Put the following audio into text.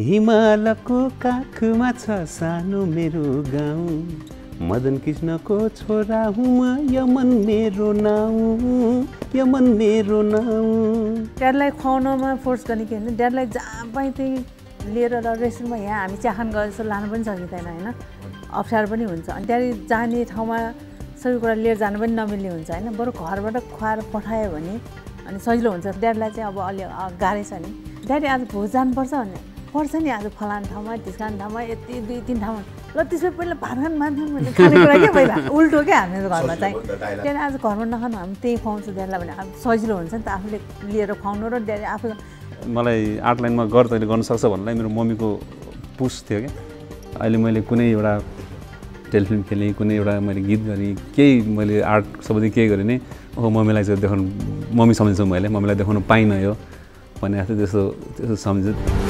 हिमालको काखमा छ सानो मेरो गाउँ, मदन कृष्णको छोरा हुँ म, यमन मेरो नाउँ, यमन मेरो नाउँ। ड्याडलाई खुवाउनमा फोर्स गर्ने के होइन, ड्याडलाई जहाँ पाए त्यही लिएर रेस्टुरेन्टमा यहाँ हामी चाखन गरे जस्तो लानु पनि सकिँदैन होइन, अप्ठ्यारो पनि हुन्छ। अनि त्यहाँ जाने ठाउँमा सबै कुरा लिएर जानु पनि नमिल्ने हुन्छ होइन, बरु घरबाट खुवाएर पठायो भने अनि सजिलो हुन्छ। ड्याडलाई चाहिँ अब अलि गाह्रै छ नि, ड्याडी आज भोज जानुपर्छ भने पर्छ नि, आज फलान ठाउँमा ढिस्कान ठाउँमा यति दुई तिन ठाउँमा ल त्यसमा पहिला भात खान मान्छौँ खानेकुरा के पहिला उल्टो क्या हाम्रो घरमा चाहिँ। त्यहाँदेखि आज घरमा नखानु हामी त्यही खुवाउँछु ड्याडीलाई भने अब सजिलो हुन्छ नि त, आफूले लिएर खुवाउनु र ड्याडी आफू। मलाई आर्ट लाइनमा गर् तैँले गर्नुसक्छ भन्नुलाई मेरो मम्मीको पुस थियो क्या। अहिले मैले कुनै एउटा टेलिफिल्म खेलेँ, कुनै एउटा मैले गीत गरेँ, केही मैले आर्ट सम्बन्धी केही गरेँ नै, ओहो मम्मीलाई चाहिँ देखाउनु, मम्मी सम्झिन्छु मैले, मम्मीलाई देखाउनु पाइनँ यो भने जस्तो त्यस्तो सम्झिन्छु।